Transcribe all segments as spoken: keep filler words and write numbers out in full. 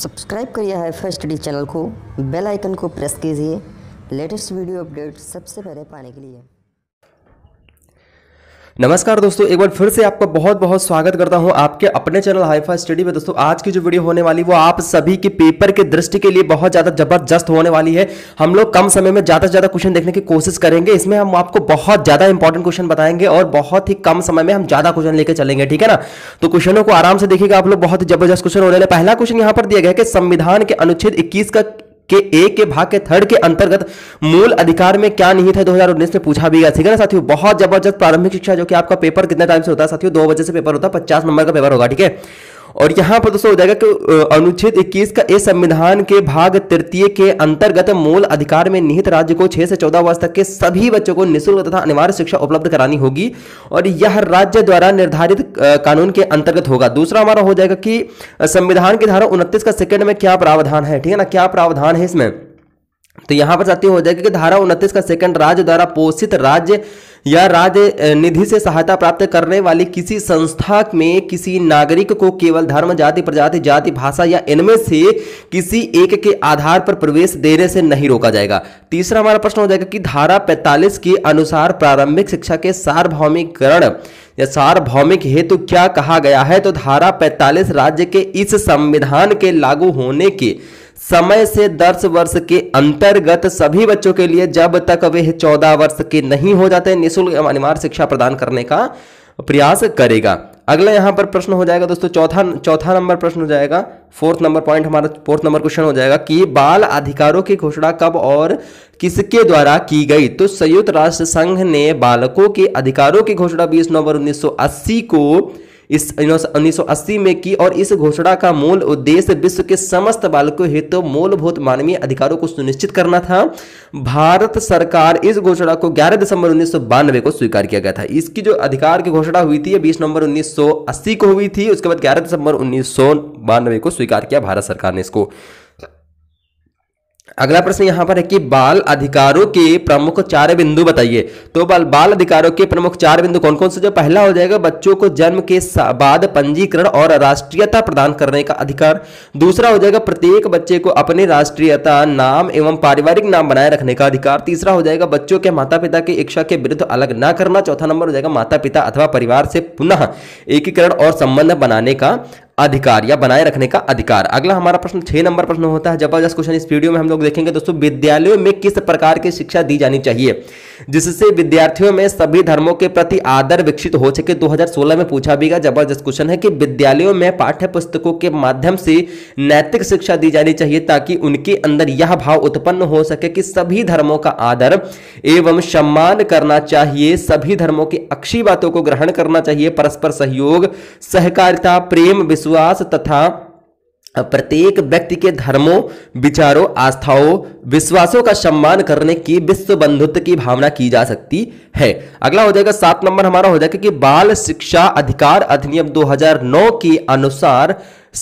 Subscribe करिए hi-fi study channel को, bell icon को प्रेस कीजिए लेटेस्ट वीडियो अपडेट सबसे पहले पाने के लिए। नमस्कार दोस्तों, एक बार फिर से आपका बहुत बहुत स्वागत करता हूं आपके अपने चैनल हाईफाई स्टडी में। दोस्तों आज की जो वीडियो होने वाली वो आप सभी के पेपर के दृष्टि के लिए बहुत ज़्यादा जबरदस्त होने वाली है। हम लोग कम समय में ज़्यादा से ज़्यादा क्वेश्चन देखने की कोशिश करेंगे। इसमें हम आपको बहुत ज़्यादा इंपॉर्टेंट क्वेश्चन बताएंगे और बहुत ही कम समय में हम ज़्यादा क्वेश्चन लेकर चलेंगे, ठीक है ना। तो क्वेश्चनों को आराम से देखिएगा, आप लोग बहुत ही जबरदस्त क्वेश्चन होने वाले। पहला क्वेश्चन यहाँ पर दिया गया कि संविधान के अनुच्छेद इक्कीस का के ए के भाग के थर्ड के अंतर्गत मूल अधिकार में क्या निहित है, दो हज़ार उन्नीस में पूछा भी गया, ठीक है ना साथियों। बहुत जबरदस्त प्रारंभिक शिक्षा जो कि आपका पेपर कितने टाइम से होता है साथियों, दो बजे से पेपर होता है, पचास नंबर का पेपर होगा, ठीक है। और यहां पर दोस्तों हो जाएगा कि अनुच्छेद इक्कीस का ए संविधान के भाग तृतीय के अंतर्गत मूल अधिकार में निहित राज्य को छह से चौदह वर्ष तक के सभी बच्चों को निःशुल्क तथा अनिवार्य शिक्षा उपलब्ध करानी होगी और यह राज्य द्वारा निर्धारित कानून के अंतर्गत होगा। दूसरा हमारा हो जाएगा कि संविधान की धारा उनतीस का सेकंड में क्या प्रावधान है, ठीक है ना, क्या प्रावधान है इसमें। तो यहां पर साथियों हो जाएगा कि धारा उनतीस का सेकंड राज्य द्वारा पोषित राज्य या राज्य निधि से सहायता प्राप्त करने वाली किसी संस्था में किसी नागरिक को केवल धर्म, जाति, प्रजाति, जाति, भाषा या इनमें से किसी एक के आधार पर प्रवेश देने से नहीं रोका जाएगा। तीसरा हमारा प्रश्न हो जाएगा कि धारा पैंतालीस के अनुसार प्रारंभिक शिक्षा के सार्वभौमिकरण या सार्वभौमिक हेतु तो क्या कहा गया है। तो धारा पैंतालीस राज्य के इस संविधान के लागू होने के समय से दस वर्ष के अंतर्गत सभी बच्चों के लिए जब तक वे चौदह वर्ष के नहीं हो जाते निःशुल्क एवं अनिवार्य शिक्षा प्रदान करने का प्रयास करेगा। अगला यहाँ पर प्रश्न हो जाएगा दोस्तों, चौथा चौथा नंबर प्रश्न हो जाएगा, फोर्थ नंबर पॉइंट हमारा फोर्थ नंबर क्वेश्चन हो जाएगा कि बाल अधिकारों की घोषणा कब और किसके द्वारा की गई। तो संयुक्त राष्ट्र संघ ने बालकों के अधिकारों की घोषणा बीस नवंबर उन्नीस सौ अस्सी को इस उन्नीस सौ अस्सी में की और इस घोषणा का मूल उद्देश्य विश्व के समस्त बालकों हेतु मूलभूत मानवीय अधिकारों को सुनिश्चित करना था। भारत सरकार इस घोषणा को ग्यारह दिसंबर उन्नीस सौ बानवे को स्वीकार किया गया था। इसकी जो अधिकार की घोषणा हुई थी बीस नवंबर उन्नीस सौ अस्सी को हुई थी, उसके बाद ग्यारह दिसंबर उन्नीस सौ बानवे को स्वीकार किया भारत सरकार ने इसको। अगला प्रश्न यहां पर है कि बाल अधिकारों के प्रमुख चार बिंदु बताइए। तो बाल बाल अधिकारों के प्रमुख चार बिंदु कौन कौन से। जो पहला हो जाएगा बच्चों को जन्म के बाद पंजीकरण और राष्ट्रीयता प्रदान करने का अधिकार। दूसरा हो जाएगा प्रत्येक बच्चे को अपनी राष्ट्रीयता, नाम एवं पारिवारिक नाम बनाए रखने का अधिकार। तीसरा हो जाएगा बच्चों के माता पिता की इच्छा के विरुद्ध अलग ना करना। चौथा नंबर हो जाएगा माता पिता अथवा परिवार से पुनः एकीकरण और संबंध बनाने का अधिकार या बनाए रखने का अधिकार। अगला हमारा प्रश्न छह नंबर प्रश्न होता है, जबरदस्त क्वेश्चन इस वीडियो में हम लोग देखेंगे दोस्तों। विद्यालयों में किस प्रकार की शिक्षा दी जानी चाहिए जिससे विद्यार्थियों में सभी धर्मों के प्रति आदर विकसित हो सके। दो हज़ार सोलह में पूछा भी गया, जबरदस्त क्वेश्चन है कि विद्यालयों में पाठ्य पुस्तकों के माध्यम से नैतिक शिक्षा दी जानी चाहिए ताकि उनके अंदर यह भाव उत्पन्न हो सके कि सभी धर्मों का आदर एवं सम्मान करना चाहिए, सभी धर्मों की अच्छी बातों को ग्रहण करना चाहिए, परस्पर सहयोग, सहकारिता, प्रेम, विश्वास तथा प्रत्येक व्यक्ति के धर्मों, विचारों, आस्थाओं, विश्वासों का सम्मान करने की विश्व बंधुत्व की भावना की जा सकती है। अगला हो जाएगा सात नंबर हमारा हो जाएगा कि बाल शिक्षा अधिकार अधिनियम दो हज़ार नौ के अनुसार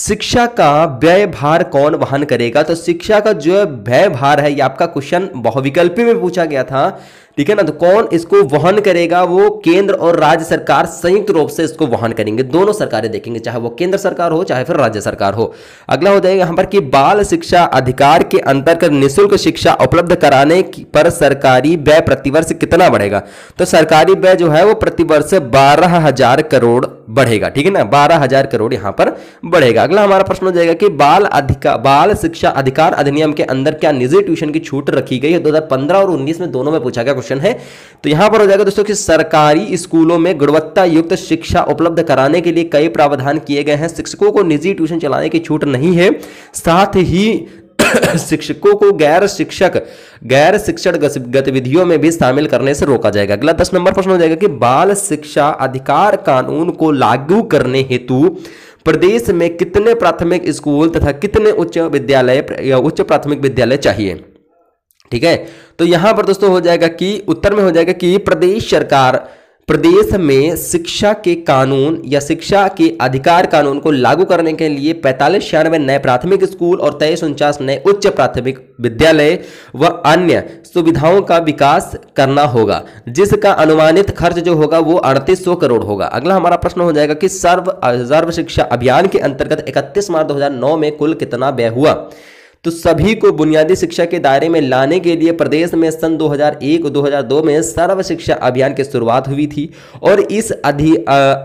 शिक्षा का व्यय भार कौन वहन करेगा। तो शिक्षा का जो व्यय भार है ये आपका क्वेश्चन बहुविकल्पी में पूछा गया था, ठीक है ना। तो कौन इसको वहन करेगा, वो केंद्र और राज्य सरकार संयुक्त रूप से इसको वहन करेंगे, दोनों सरकारें देखेंगे, चाहे वो केंद्र सरकार हो चाहे फिर राज्य सरकार हो। अगला हो जाएगा यहाँ पर कि बाल शिक्षा अधिकार के अंतर्गत निःशुल्क शिक्षा उपलब्ध कराने पर सरकारी व्यय प्रतिवर्ष कितना बढ़ेगा। तो सरकारी व्यय जो है वो प्रतिवर्ष बारह हजार करोड़ बढ़ेगा, ठीक है ना, बारह हजार करोड़ यहाँ पर बढ़ेगा। अगला हमारा प्रश्न हो जाएगा कि बाल अधिकार बाल शिक्षा अधिकार अधिनियम के अंदर क्या निजी ट्यूशन की छूट रखी गई है। दो हजार पंद्रह और उन्नीस में दोनों में पूछा गया क्वेश्चन है। तो यहां पर हो जाएगा दोस्तों कि सरकारी स्कूलों में गुणवत्ता युक्त शिक्षा उपलब्ध कराने के लिए कई प्रावधान किए गए हैं। शिक्षकों को निजी ट्यूशन चलाने की छूट नहीं है, साथ ही शिक्षकों को गैर शिक्षक गैर शिक्षण गतिविधियों में भी शामिल करने से रोका जाएगा। अगला दस नंबर प्रश्न हो जाएगा कि बाल शिक्षा अधिकार कानून को लागू करने हेतु प्रदेश में कितने प्राथमिक स्कूल तथा कितने उच्च विद्यालय या उच्च प्राथमिक विद्यालय चाहिए, ठीक है। तो यहां पर दोस्तों हो जाएगा कि उत्तर में हो जाएगा कि प्रदेश सरकार प्रदेश में शिक्षा के कानून या शिक्षा के अधिकार कानून को लागू करने के लिए पैंतालीस छियानवे नए प्राथमिक स्कूल और तेईस उनचास नए उच्च प्राथमिक विद्यालय व अन्य सुविधाओं का विकास करना होगा, जिसका अनुमानित खर्च जो होगा वो अड़तीस सौ करोड़ होगा। अगला हमारा प्रश्न हो जाएगा कि सर्व सर्व शिक्षा अभियान के अंतर्गत इकतीस मार्च दो हजार नौ में कुल कितना व्यय हुआ। तो सभी को बुनियादी शिक्षा के दायरे में लाने के लिए प्रदेश में सन दो हज़ार एक और दो हज़ार दो में सर्व शिक्षा अभियान की शुरुआत हुई थी और इस अधि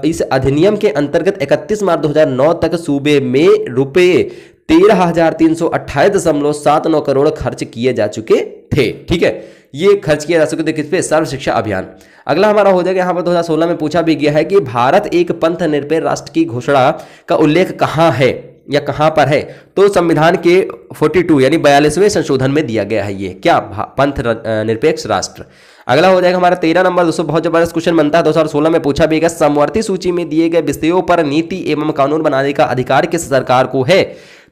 इस अधिनियम के अंतर्गत इकतीस मार्च दो हज़ार नौ तक सूबे में रुपये तेरह हजार तीन सौ अट्ठाईस दशमलव सात नौ करोड़ खर्च किए जा चुके थे। ठीक है, ये खर्च किया जा सके थे किस पे? सर्व शिक्षा अभियान। अगला हमारा हो जाएगा, यहाँ पर दो हज़ार सोलह में पूछा भी गया है कि भारत एक पंथ निरपेक्ष राष्ट्र की घोषणा का उल्लेख कहाँ है या कहाँ पर है। तो संविधान के बयालीस यानी बयालीसवें संशोधन में दिया गया है ये क्या? पंथ निरपेक्ष राष्ट्र। अगला हो जाएगा हमारा तेरह नंबर दोस्तों, बहुत जबरदस्त क्वेश्चन बनता है। दो हजार सोलह में पूछा भी गया, समवर्ती सूची में दिए गए विषयों पर नीति एवं कानून बनाने का अधिकार किस सरकार को है।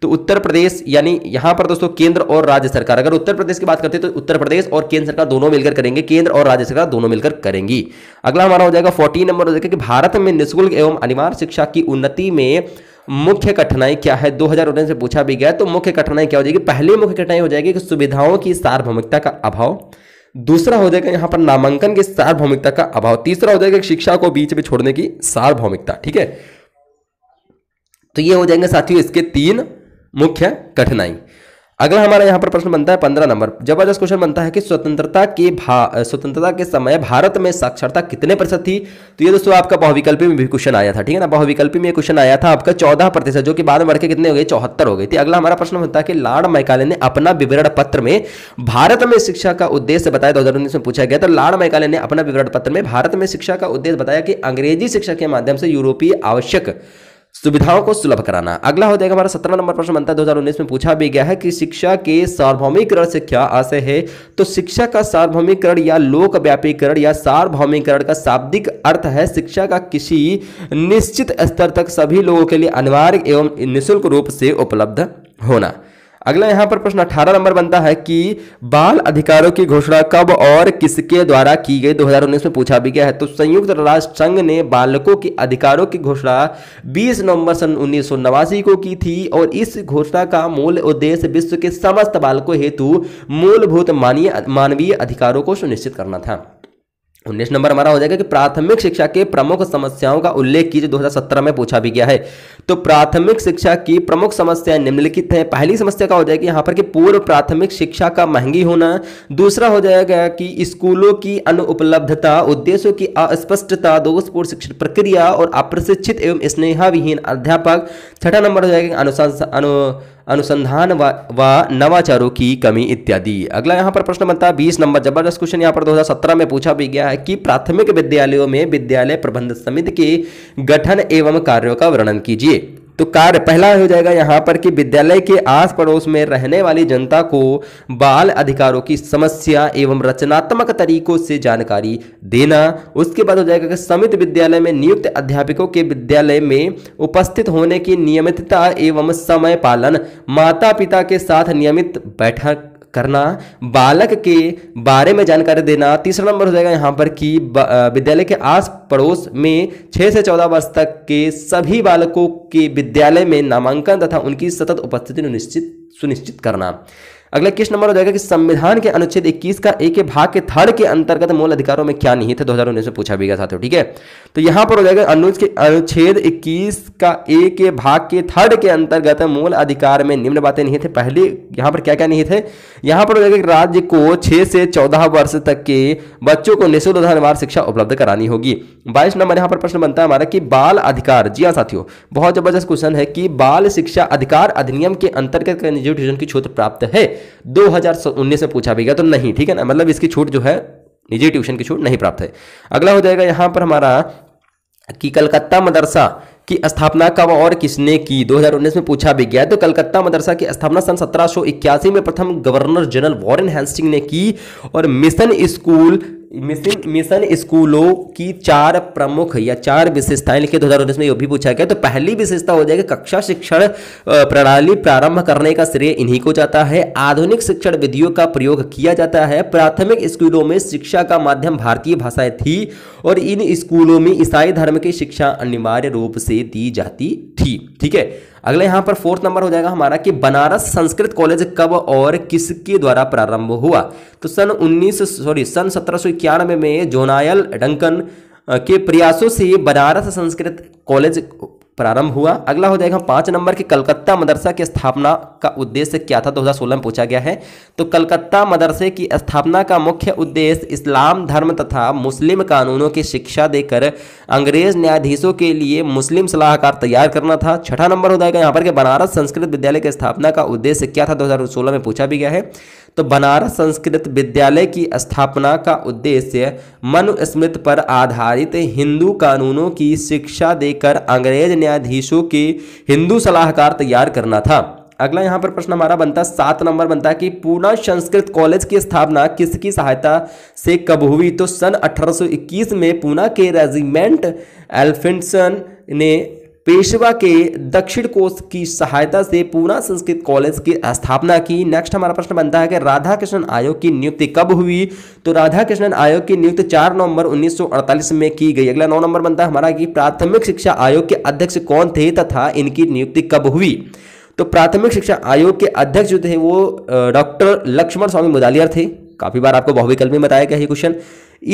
तो उत्तर प्रदेश यानी यहाँ पर दोस्तों केंद्र और राज्य सरकार। अगर उत्तर प्रदेश की बात करते हैं तो उत्तर प्रदेश और केंद्र सरकार दोनों मिलकर करेंगे, केंद्र और राज्य सरकार दोनों मिलकर करेंगी। अगला हमारा हो जाएगा फोर्टीन नंबर हो जाएगा कि भारत में निःशुल्क एवं अनिवार्य शिक्षा की उन्नति में मुख्य कठिनाई क्या है। दो हजार उन्नीस में पूछा भी गया, तो मुख्य कठिनाई क्या हो जाएगी? पहली मुख्य कठिनाई हो जाएगी कि सुविधाओं की सार्वभौमिकता का अभाव। दूसरा हो जाएगा यहाँ पर नामांकन की सार्वभौमिकता का अभाव। तीसरा हो जाएगा शिक्षा को बीच में छोड़ने की सार्वभौमिकता। ठीक है, तो ये हो जाएंगे साथियों इसके तीन मुख्य कठिनाई। अगला हमारा यहाँ पर प्रश्न बनता है पंद्रह नंबर, जबरदस्त क्वेश्चन बनता है कि स्वतंत्रता के भा स्वतंत्रता के समय भारत में साक्षरता कितने प्रतिशत थी। तो ये दोस्तों आपका बहुविकल्पी में भी क्वेश्चन आया था, ठीक है ना, बहुविकल्पी में क्वेश्चन आया था आपका चौदह प्रतिशत, जो कि बाद में बढ़ के कितने हो गए? चौहत्तर हो गई थी। अगला हमारा प्रश्न बनता है कि लॉर्ड मैकाले ने अपना विवरण पत्र में भारत में शिक्षा का उद्देश्य बताया, दो हजार उन्नीस में पूछा गया। तो लॉर्ड मैकाले ने अपना विवरण पत्र में भारत में शिक्षा का उद्देश्य बताया कि अंग्रेजी शिक्षा के माध्यम से यूरोपीय आवश्यक सुविधाओं को सुलभ कराना। अगला हो जाएगा हमारा सत्रह नंबर प्रश्न बनता है, दो हज़ार उन्नीस में पूछा भी गया है कि शिक्षा के सार्वभौमिकरण से क्या आशय है। तो शिक्षा का सार्वभौमिकरण या लोकव्यापीकरण या सार्वभौमिकरण का शाब्दिक अर्थ है शिक्षा का किसी निश्चित स्तर तक सभी लोगों के लिए अनिवार्य एवं निःशुल्क रूप से उपलब्ध होना। अगला यहाँ पर प्रश्न अठारह नंबर बनता है कि बाल अधिकारों की घोषणा कब और किसके द्वारा की गई। दो हज़ार उन्नीस में पूछा भी गया है, तो संयुक्त राष्ट्र संघ ने बालकों के अधिकारों की घोषणा बीस नवंबर सन उन्नीस सौ नवासी को की थी और इस घोषणा का मूल उद्देश्य विश्व के समस्त बालकों हेतु मूलभूत मानवीय मानवीय अधिकारों को सुनिश्चित करना था। उन्नीस नंबर हमारा हो जाएगा कि प्राथमिक शिक्षा के प्रमुख समस्याओं का उल्लेख कीजिए, दो हज़ार सत्रह में पूछा भी गया है। तो प्राथमिक शिक्षा की प्रमुख समस्याएं निम्नलिखित हैं। पहली समस्या का हो जाएगी यहाँ पर कि पूर्व प्राथमिक शिक्षा का महंगी होना। दूसरा हो जाएगा कि स्कूलों की अनुपलब्धता, उद्देश्यों की अस्पष्टता, दोषपूर्ण शिक्षण प्रक्रिया और अप्रशिक्षित एवं स्नेहाविहीन अध्यापक। छठा नंबर हो जाएगा अनुशासन अनुसंधान व नवाचारों की कमी इत्यादि। अगला यहाँ पर प्रश्न बनता है बीस नंबर, जबरदस्त क्वेश्चन यहाँ पर दो हज़ार सत्रह में पूछा भी गया है कि प्राथमिक विद्यालयों में विद्यालय प्रबंध समिति के गठन एवं कार्यों का वर्णन कीजिए। तो कार्य पहला हो जाएगा यहाँ पर कि विद्यालय के आस पड़ोस में रहने वाली जनता को बाल अधिकारों की समस्या एवं रचनात्मक तरीकों से जानकारी देना। उसके बाद हो जाएगा कि समिति विद्यालय में नियुक्त अध्यापकों के विद्यालय में उपस्थित होने की नियमितता एवं समय पालन, माता पिता के साथ नियमित बैठक करना, बालक के बारे में जानकारी देना। तीसरा नंबर हो जाएगा यहाँ पर कि विद्यालय के आस पड़ोस में छः से चौदह वर्ष तक के सभी बालकों के विद्यालय में नामांकन तथा उनकी सतत उपस्थिति निश्चित सुनिश्चित करना। अगला किस नंबर हो जाएगा कि संविधान के अनुच्छेद इक्कीस का एक भाग के थर्ड के अंतर्गत मूल अधिकारों में क्या निहित है, दो हजार उन्नीस में पूछा भी गया साथियों। ठीक है, तो यहाँ पर हो जाएगा अनुच्छेद इक्कीस का एक भाग के थर्ड के अंतर्गत मूल अधिकार में निम्न बातें निहित है। पहले यहाँ पर क्या क्या निहित है? यहाँ पर हो जाएगा कि राज्य को छः से चौदह वर्ष तक के बच्चों को निःशुल्क तथा अनिवार्य शिक्षा उपलब्ध करानी होगी। बाईस नंबर यहाँ पर प्रश्न बनता है हमारा कि बाल अधिकार, जी हाँ साथियों बहुत जबरदस्त क्वेश्चन है कि बाल शिक्षा अधिकार अधिनियम के अंतर्गत ट्यूशन की छूट प्राप्त है, दो हज़ार उन्नीस में पूछा भी गया। तो नहीं, ठीक है ना, मतलब इसकी छूट जो है निजी ट्यूशन की छूट नहीं प्राप्त है। अगला हो जाएगा यहाँ पर हमारा कि कलकत्ता मदरसा की स्थापना कब और किसने की, दो हज़ार उन्नीस में पूछा भी गया। तो कलकत्ता मदरसा की स्थापना सन सत्रह सौ इक्यासी में प्रथम गवर्नर जनरल वॉरेन हेस्टिंग ने की और मिशन स्कूल मिशन मिशन स्कूलों की चार प्रमुख या चार विशेषताएं लिखिए दो हजार उन्नीस में, यह भी पूछा गया। तो पहली विशेषता हो जाएगी कक्षा शिक्षण प्रणाली प्रारंभ करने का श्रेय इन्हीं को जाता है। आधुनिक शिक्षण विधियों का प्रयोग किया जाता है। प्राथमिक स्कूलों में शिक्षा का माध्यम भारतीय भाषाएं थी और इन स्कूलों में ईसाई धर्म की शिक्षा अनिवार्य रूप से दी जाती थी। ठीक है, अगले यहाँ पर फोर्थ नंबर हो जाएगा हमारा कि बनारस संस्कृत कॉलेज कब और किसके द्वारा प्रारंभ हुआ। तो सन उन्नीस सॉरी सन सत्रह सौ इक्यानवे में जोनायल डंकन के प्रयासों से बनारस संस्कृत कॉलेज प्रारंभ हुआ। अगला हो जाएगा पाँच नंबर कि कलकत्ता मदरसा की स्थापना का उद्देश्य क्या था। दो हज़ार सोलह में पूछा गया है। तो कलकत्ता मदरसे की स्थापना का मुख्य उद्देश्य इस्लाम धर्म तथा मुस्लिम कानूनों की शिक्षा देकर अंग्रेज न्यायाधीशों के लिए मुस्लिम सलाहकार तैयार करना था। छठा नंबर हो जाएगा यहाँ पर कि बनारस संस्कृत विद्यालय की स्थापना का उद्देश्य क्या था। दो हज़ार सोलह में पूछा भी गया है। तो बनारस संस्कृत विद्यालय की स्थापना का उद्देश्य मनुस्मृति पर आधारित हिंदू कानूनों की शिक्षा देकर अंग्रेज न्यायाधीशों के हिंदू सलाहकार तैयार करना था। अगला यहाँ पर प्रश्न हमारा बनता है सात नंबर बनता है कि पूना संस्कृत कॉलेज की स्थापना किसकी सहायता से कब हुई। तो सन अठारह सौ इक्कीस में पूना के रेजिमेंट एल्फिंसन ने पेशवा के दक्षिण कोष की सहायता से पूना संस्कृत कॉलेज की स्थापना की। नेक्स्ट हमारा प्रश्न बनता है कि राधा कृष्णन आयोग की नियुक्ति कब हुई। तो राधा कृष्णन आयोग की नियुक्ति चार नवंबर उन्नीस सौ अड़तालीस में की गई। अगला नौ नंबर बनता है हमारा कि प्राथमिक शिक्षा आयोग के अध्यक्ष कौन थे तथा इनकी नियुक्ति कब हुई। तो प्राथमिक शिक्षा आयोग के अध्यक्ष जो थे वो डॉक्टर लक्ष्मण स्वामी मुदालियर थे। काफी बार आपको बहुविकल्प में बताया गया है क्वेश्चन।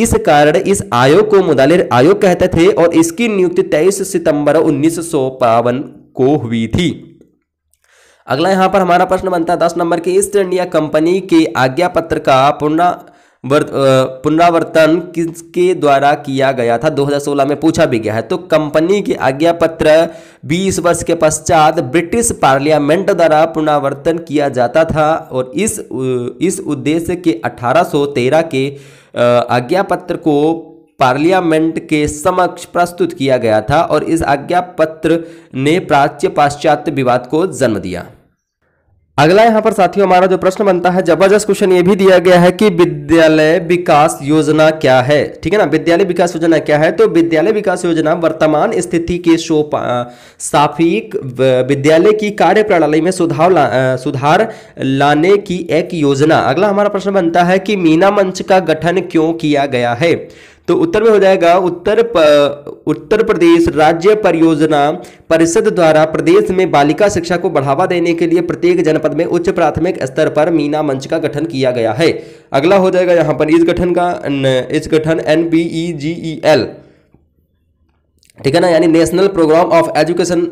इस कारण इस आयोग को मुदालिर आयोग कहते थे और इसकी नियुक्ति तेईस सितंबर उन्नीस सौ बावन को हुई थी। अगला यहाँ पर हमारा प्रश्न बनता है दस नंबर के ईस्ट इंडिया कंपनी के आज्ञा पत्र का पुनरावर्तन किसके द्वारा किया गया था। दो हज़ार सोलह में पूछा भी गया है। तो कंपनी के आज्ञा पत्र बीस वर्ष के पश्चात ब्रिटिश पार्लियामेंट द्वारा पुनरावर्तन किया जाता था और इस इस उद्देश्य के अठारह सौ तेरह के आज्ञा पत्र को पार्लियामेंट के समक्ष प्रस्तुत किया गया था और इस आज्ञा पत्र ने प्राच्य पाश्चात्य विवाद को जन्म दिया। अगला यहाँ पर साथियों हमारा जो प्रश्न बनता है जबरदस्त क्वेश्चन ये भी दिया गया है कि विद्यालय विकास योजना क्या है। ठीक है ना, विद्यालय विकास योजना क्या है। तो विद्यालय विकास योजना वर्तमान स्थिति के सापेक्ष विद्यालय की कार्यप्रणाली में सुधार ला, सुधार लाने की एक योजना। अगला हमारा प्रश्न बनता है कि मीना मंच का गठन क्यों किया गया है। तो उत्तर में हो जाएगा उत्तर प, उत्तर प्रदेश राज्य परियोजना परिषद द्वारा प्रदेश में बालिका शिक्षा को बढ़ावा देने के लिए प्रत्येक जनपद में उच्च प्राथमिक स्तर पर मीना मंच का गठन किया गया है। अगला हो जाएगा यहाँ पर इस गठन का इस गठन N B E G E L, ठीक है ना, यानी national programme of education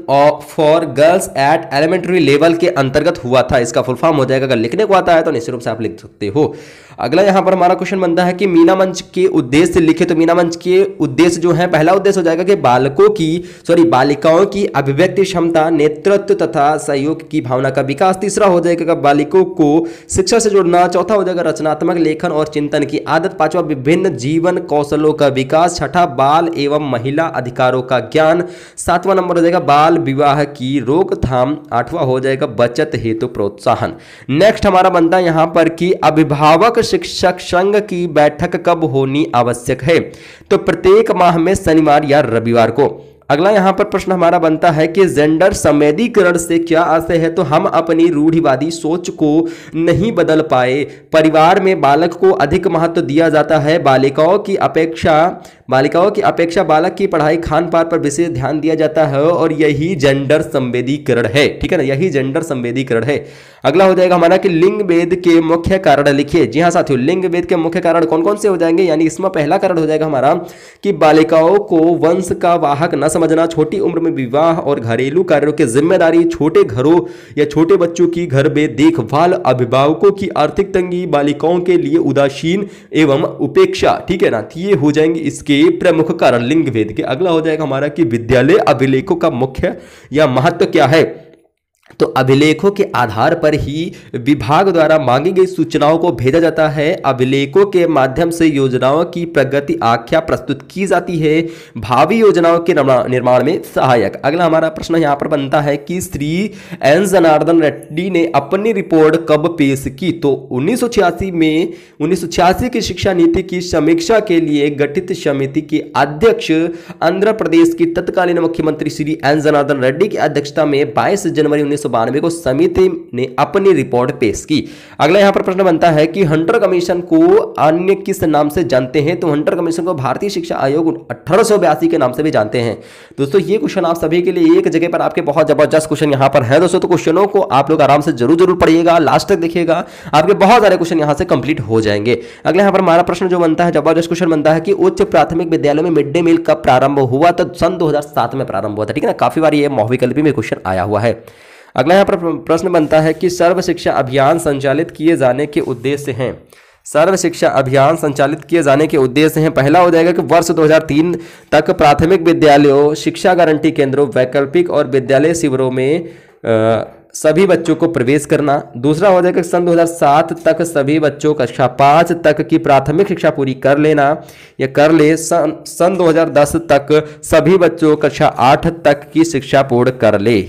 for girls at elementary level के अंतर्गत हुआ था। इसका फुल फॉर्म हो जाएगा, अगर लिखने को आता है तो निश्चित रूप से आप लिख सकते हो। अगला यहाँ पर हमारा क्वेश्चन बनता है कि मीना मंच के उद्देश्य लिखे। तो मीना मंच के उद्देश्य जो है पहला उद्देश्य हो जाएगा कि बालकों की सॉरी बालिकाओं की अभिव्यक्ति क्षमता नेतृत्व तथा सहयोग की भावना का विकास। तीसरा हो जाएगा बालिकों को शिक्षा से जोड़ना। चौथा हो जाएगा रचनात्मक लेखन और चिंतन की आदत। पांचवा विभिन्न जीवन कौशलों का विकास। छठा बाल एवं महिला अधिकारों का ज्ञान। सातवां नंबर हो जाएगा बाल विवाह की रोकथाम। आठवां हो जाएगा बचत हेतु प्रोत्साहन। नेक्स्ट हमारा बनता है यहाँ पर कि अभिभावक शिक्षक संघ की बैठक कब होनी आवश्यक है। तो प्रत्येक माह में शनिवार या रविवार को। अगला यहाँ पर प्रश्न हमारा बनता है कि जेंडर संवेदीकरण से क्या आशय है। तो हम अपनी रूढ़िवादी सोच को नहीं बदल पाए। परिवार में बालक को अधिक महत्व दिया जाता है। बालिकाओं की अपेक्षा बालिकाओं की अपेक्षा बालक की पढ़ाई खान पान पर विशेष ध्यान दिया जाता है और यही जेंडर संवेदीकरण है। ठीक है ना, यही जेंडर संवेदीकरण है। अगला हो जाएगा हमारा कि लिंग भेद के मुख्य कारण लिखिए। जी हाँ साथियों, लिंग भेद के मुख्य कारण कौन कौन से हो जाएंगे, यानी इसमें पहला कारण हो जाएगा हमारा कि बालिकाओं को वंश का वाहक न समझना, छोटी उम्र में विवाह और घरेलू कार्यों की जिम्मेदारी, छोटे घरों या छोटे बच्चों की घर में देखभाल, अभिभावकों की आर्थिक तंगी, बालिकाओं के लिए उदासीन एवं उपेक्षा। ठीक है ना, ये हो जाएंगे इसके प्रमुख कारण लिंग भेद के। अगला हो जाएगा हमारा कि विद्यालय अभिलेखों का मुख्य या महत्व क्या है। तो अभिलेखों के आधार पर ही विभाग द्वारा मांगी गई सूचनाओं को भेजा जाता है। अभिलेखों के माध्यम से योजनाओं की प्रगति आख्या प्रस्तुत की जाती है, भावी योजनाओं के निर्माण में सहायक। अगला हमारा प्रश्न यहाँ पर बनता है कि श्री एन जनार्दन रेड्डी ने अपनी रिपोर्ट कब पेश की? तो उन्नीस सौ छियासी में उन्नीस सौ छियासी की शिक्षा नीति की समीक्षा के लिए गठित समिति के अध्यक्ष आंध्र प्रदेश की तत्कालीन मुख्यमंत्री श्री एन जनार्दन रेड्डी की अध्यक्षता में बाईस जनवरी उन्नीस सौ बानवे को समिति ने अपनी रिपोर्ट पेश की। अगला यहां पर प्रश्न बनता है कि हंटर कमीशन को अन्य किस नाम से जानते हैं? तो हंटर कमीशन को भारतीय शिक्षा आयोग अठारह सौ बयासी के नाम से भी जानते हैं। दोस्तों ये क्वेश्चन आप सभी के लिए एक जगह पर आपके बहुत जबरदस्त क्वेश्चन यहां पर है दोस्तों, तो क्वेश्चनों को आप लोग आराम से जरूर जरूर पढ़िएगा, लास्ट तक देखिएगा, आपके बहुत सारे क्वेश्चन यहां से कंप्लीट हो जाएंगे। अगला यहां पर हमारा प्रश्न जो बनता है, जबरदस्त क्वेश्चन बनता है कि उच्च प्राथमिक विद्यालयों में मिड डे मील कब प्रारंभ हुआ? तो सन दो हजार सात में प्रारंभ हुआ था, ठीक है ना, काफी बार यह महाविकल्पी में क्वेश्चन आया हुआ है। अगला यहाँ पर प्रश्न बनता है कि सर्व शिक्षा अभियान संचालित किए जाने के उद्देश्य हैं। सर्व शिक्षा अभियान संचालित किए जाने के उद्देश्य हैं, पहला हो जाएगा कि वर्ष दो हज़ार तीन तक प्राथमिक विद्यालयों, शिक्षा गारंटी केंद्रों, वैकल्पिक और विद्यालय शिविरों में आ, सभी बच्चों को प्रवेश करना। दूसरा हो जाएगा सन दो हज़ार सात तक सभी बच्चों कक्षा पाँच तक की प्राथमिक शिक्षा पूरी कर लेना या कर ले। सन सन दो हज़ार दस तक सभी बच्चों कक्षा आठ तक की शिक्षा पूर्ण कर ले।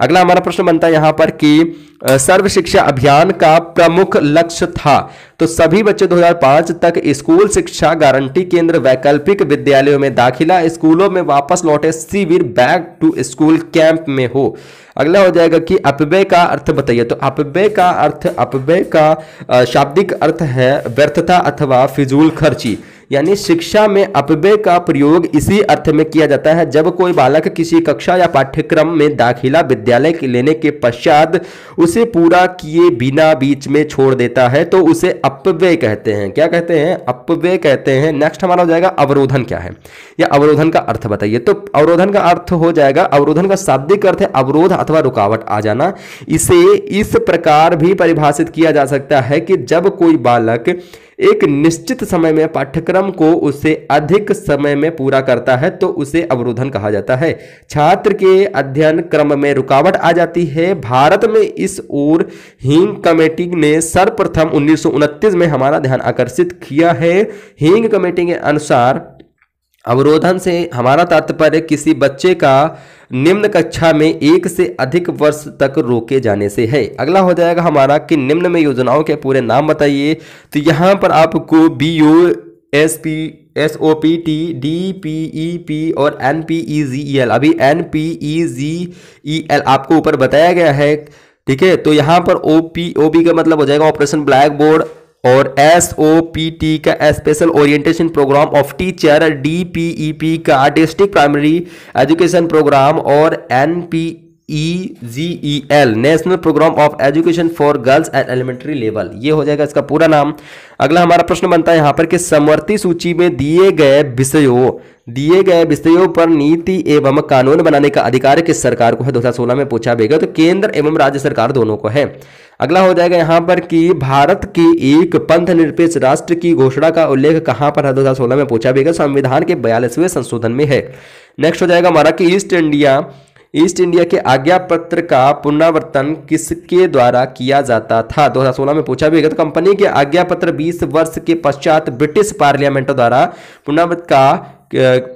अगला हमारा प्रश्न बनता है यहाँ पर कि सर्व शिक्षा अभियान का प्रमुख लक्ष्य था? तो सभी बच्चे दो हज़ार पाँच तक स्कूल शिक्षा गारंटी केंद्र, वैकल्पिक विद्यालयों में दाखिला, स्कूलों में वापस लौटे शिविर, बैक टू स्कूल कैंप में हो। अगला हो जाएगा कि अपव्यय का अर्थ बताइए। तो अपव्यय का अर्थ, अपव्यय का शाब्दिक अर्थ है व्यर्थता अथवा फिजूल खर्ची, यानी शिक्षा में अपव्यय का प्रयोग इसी अर्थ में किया जाता है जब कोई बालक किसी कक्षा या पाठ्यक्रम में दाखिला विद्यालय के लेने के पश्चात उसे पूरा किए बिना बीच में छोड़ देता है, तो उसे अपव्यय कहते हैं। क्या कहते हैं? अपव्यय कहते हैं। नेक्स्ट हमारा हो जाएगा अवरोधन क्या है या अवरोधन का अर्थ बताइए। तो अवरोधन का अर्थ हो जाएगा, अवरोधन का शाब्दिक अर्थ है अवरोध अथवा रुकावट आ जाना। इसे इस प्रकार भी परिभाषित किया जा सकता है कि जब कोई बालक एक निश्चित समय में पाठ्यक्रम को उसे अधिक समय में पूरा करता है तो उसे अवरोधन कहा जाता है। छात्र के अध्ययन क्रम में रुकावट आ जाती है। भारत में इस ओर हींग कमेटी ने सर्वप्रथम उन्नीस सौ उनतीस में हमारा ध्यान आकर्षित किया है। हींग कमेटी के अनुसार अवरोधन से हमारा तात्पर्य किसी बच्चे का निम्न कक्षा में एक से अधिक वर्ष तक रोके जाने से है। अगला हो जाएगा हमारा कि निम्न में योजनाओं के पूरे नाम बताइए। तो यहाँ पर आपको B U S P S O P T D P E P और N P E G E L, अभी N P E G E L आपको ऊपर बताया गया है, ठीक है। तो यहाँ पर ओ पी ओ पी का मतलब हो जाएगा ऑपरेशन ब्लैक बोर्ड और एस ओ पी टी का special orientation programme of teacher, D P E P का डिस्ट्रिक्ट प्राइमरी एजुकेशन प्रोग्राम और N P E G E L national programme of education for girls at elementary level, ये हो जाएगा इसका पूरा नाम। अगला हमारा प्रश्न बनता है यहाँ पर कि समवर्ती सूची में दिए गए विषयों दिए गए विषयों पर नीति एवं कानून बनाने का अधिकार किस सरकार को है? दो हज़ार सोलह में पूछा गया, तो केंद्र एवं राज्य सरकार दोनों को है। अगला हो जाएगा यहाँ पर कि भारत के एक पंथ निरपेक्ष राष्ट्र की घोषणा का उल्लेख कहाँ पर है? दो हज़ार सोलह में पूछा गया, संविधान के बयालीसवें संशोधन में है। नेक्स्ट हो जाएगा हमारा कि ईस्ट इंडिया ईस्ट इंडिया के आज्ञा पत्र का पुनरावर्तन किसके द्वारा किया जाता था? दो हज़ार सोलह में पूछा भी गया, तो कंपनी के आज्ञा पत्र बीस वर्ष के पश्चात ब्रिटिश पार्लियामेंट द्वारा पुनरावर्तन का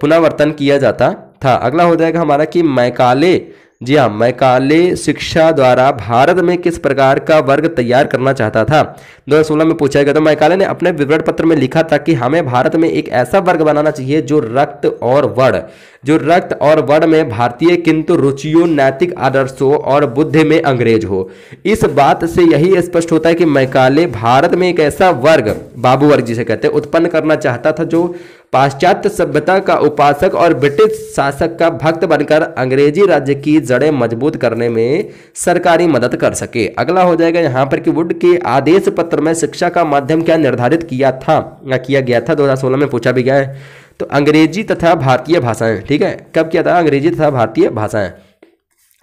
पुनरावर्तन किया जाता था। अगला हो जाएगा हमारा कि मैकाले, जी हाँ मैकाले शिक्षा द्वारा भारत में किस प्रकार का वर्ग तैयार करना चाहता था? दो हज़ार सोलह में पूछा गया, तो मैकाले ने अपने विवरण पत्र में लिखा था कि हमें भारत में एक ऐसा वर्ग बनाना चाहिए जो रक्त और वर्ण जो रक्त और वर्ण में भारतीय किंतु रुचियों, नैतिक आदर्शों और बुद्धि में अंग्रेज हो। इस बात से यही स्पष्ट होता है कि मैकाले भारत में एक ऐसा वर्ग, बाबू वर्ग जिसे कहते हैं, उत्पन्न करना चाहता था जो पाश्चात्य सभ्यता का उपासक और ब्रिटिश शासक का भक्त बनकर अंग्रेजी राज्य की जड़ें मजबूत करने में सरकारी मदद कर सके। अगला हो जाएगा यहाँ पर कि वुड के आदेश पत्र में शिक्षा का माध्यम क्या निर्धारित किया था या किया गया था? दो हज़ार सोलह में पूछा भी गया है, तो अंग्रेजी तथा भारतीय भाषाएं, ठीक है, कब किया था? अंग्रेजी तथा भारतीय भाषाएं।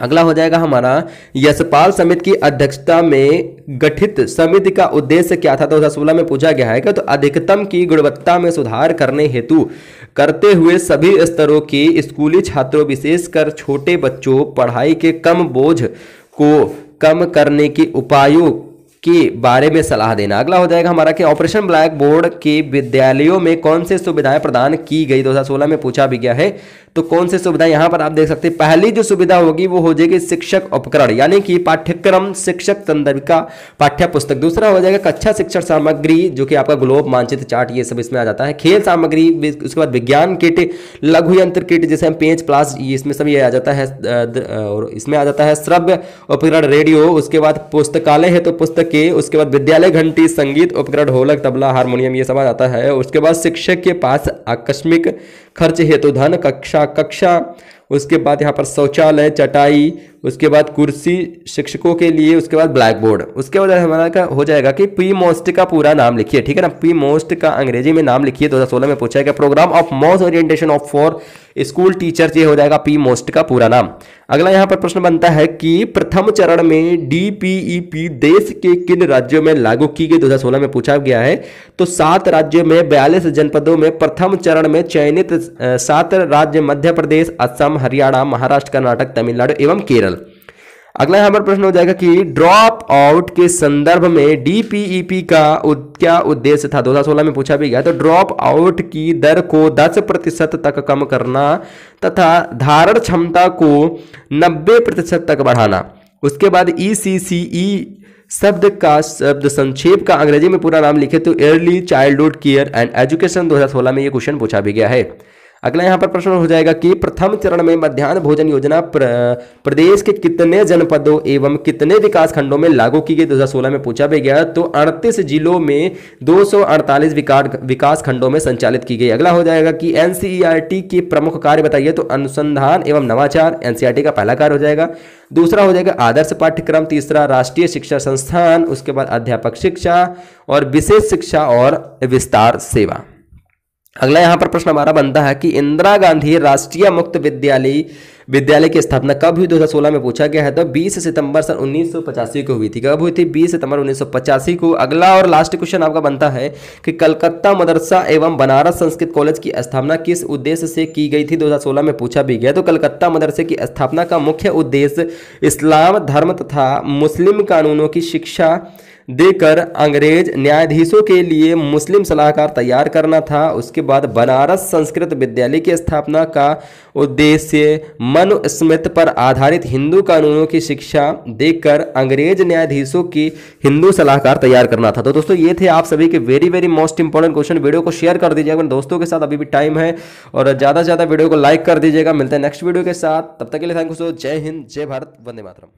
अगला हो जाएगा हमारा यशपाल समिति की अध्यक्षता में गठित समिति का उद्देश्य क्या था? दो हज़ार सोलह में पूछा गया है कि तो अधिकतम की गुणवत्ता में सुधार करने हेतु करते हुए सभी स्तरों के स्कूली छात्रों, विशेषकर छोटे बच्चों, पढ़ाई के कम बोझ को कम करने के उपायों के बारे में सलाह देना। अगला हो जाएगा हमारा कि ऑपरेशन ब्लैक बोर्ड के विद्यालयों में कौन सी सुविधाएं प्रदान की गई, दो हज़ार सोलह में पूछा भी गया है। तो कौन सी सुविधाएं यहाँ पर आप देख सकते हैं, पहली जो सुविधा होगी वो हो जाएगी शिक्षक उपकरण यानी कि पाठ्यक्रम शिक्षक संदर्भिका पाठ्य पुस्तक। दूसरा हो जाएगा कक्षा शिक्षण सामग्री जो कि आपका ग्लोब, मानचित्र, चार्ट ये सब इसमें आ जाता है। खेल सामग्री, उसके बाद विज्ञान किट, लघु यंत्र किट जैसे हम पेंच प्लास इसमें सब ये आ जाता है, और इसमें आ जाता है श्रव्य उपकरण रेडियो। उसके बाद पुस्तकालय है तो पुस्तक के, उसके बाद विद्यालय घंटी, संगीत उपकरण ढोलक, तबला, हारमोनियम ये सब आ जाता है। उसके बाद शिक्षक के पास आकस्मिक खर्च हेतु धन, कक्षा कक्षा उसके बाद यहाँ पर शौचालय, चटाई, उसके बाद कुर्सी शिक्षकों के लिए, उसके बाद ब्लैक बोर्ड। उसके बाद हमारा का हो जाएगा कि पी मोस्ट का पूरा नाम लिखिए, ठीक है ना, पी मोस्ट का अंग्रेजी में नाम लिखिए, दो हज़ार सोलह में पूछा गया। Programme of most orientation of for school teachers, ये हो जाएगा पी मोस्ट का पूरा नाम। अगला यहाँ पर प्रश्न बनता है कि प्रथम चरण में डी पी ई पी देश के किन राज्यों में लागू की गई, दो हज़ार सोलह में पूछा गया है। तो सात राज्यों में बयालीस जनपदों में प्रथम चरण में चयनित सात राज्य मध्य प्रदेश, असम, हरियाणा, महाराष्ट्र, कर्नाटक, तमिलनाडु एवं केरल। अगला यहाँ पर प्रश्न हो जाएगा कि ड्रॉप आउट के संदर्भ में डीपीईपी का क्या उद्देश्य था, दो हज़ार सोलह में पूछा भी गया। तो ड्रॉप आउट की दर को दस प्रतिशत तक कम करना तथा धारण क्षमता को नब्बे प्रतिशत तक बढ़ाना। उसके बाद ईसीसीई शब्द का शब्द संक्षेप का अंग्रेजी में पूरा नाम लिखे, तो early childhood care and education, दो हज़ार सोलह में यह क्वेश्चन पूछा भी गया है। अगला यहाँ पर प्रश्न हो जाएगा कि प्रथम चरण में मध्याह्न भोजन योजना प्र, प्रदेश के कितने जनपदों एवं कितने विकास खंडों में लागू की गई, दो हज़ार सोलह में पूछा भी गया। तो अड़तीस जिलों में दो सौ अड़तालीस विकास खंडों में संचालित की गई। अगला हो जाएगा कि एनसीईआरटी के प्रमुख कार्य बताइए, तो अनुसंधान एवं नवाचार एनसीईआरटी का पहला कार्य हो जाएगा। दूसरा हो जाएगा आदर्श पाठ्यक्रम, तीसरा राष्ट्रीय शिक्षा संस्थान, उसके बाद अध्यापक शिक्षा और विशेष शिक्षा और विस्तार सेवा। अगला यहाँ पर प्रश्न हमारा बनता है कि इंदिरा गांधी राष्ट्रीय मुक्त विद्यालय विद्यालय की स्थापना कब हुई, दो हज़ार सोलह में पूछा गया है। तो बीस सितंबर सन उन्नीस सौ पचासी को हुई थी। कब हुई थी? बीस सितंबर उन्नीस सौ पचासी को। अगला और लास्ट क्वेश्चन आपका बनता है कि कलकत्ता मदरसा एवं बनारस संस्कृत कॉलेज की स्थापना किस उद्देश्य से की गई थी, दो हज़ार सोलह में पूछा भी गया। तो कलकत्ता मदरसे की स्थापना का मुख्य उद्देश्य इस्लाम धर्म तथा मुस्लिम कानूनों की शिक्षा देकर अंग्रेज न्यायाधीशों के लिए मुस्लिम सलाहकार तैयार करना था। उसके बाद बनारस संस्कृत विद्यालय की स्थापना का उद्देश्य मनुस्मृति पर आधारित हिंदू कानूनों की शिक्षा देकर अंग्रेज न्यायाधीशों की हिंदू सलाहकार तैयार करना था। तो दोस्तों ये थे आप सभी के very very most important question. Video को शेयर कर दीजिएगा अपने दोस्तों के साथ, अभी भी टाइम है, और ज़्यादा से ज़्यादा वीडियो को लाइक कर दीजिएगा। मिलते हैं नेक्स्ट वीडियो के साथ, तब तक के लिए थैंक यू सो। जय हिंद, जय भारत, वंदे मातरम।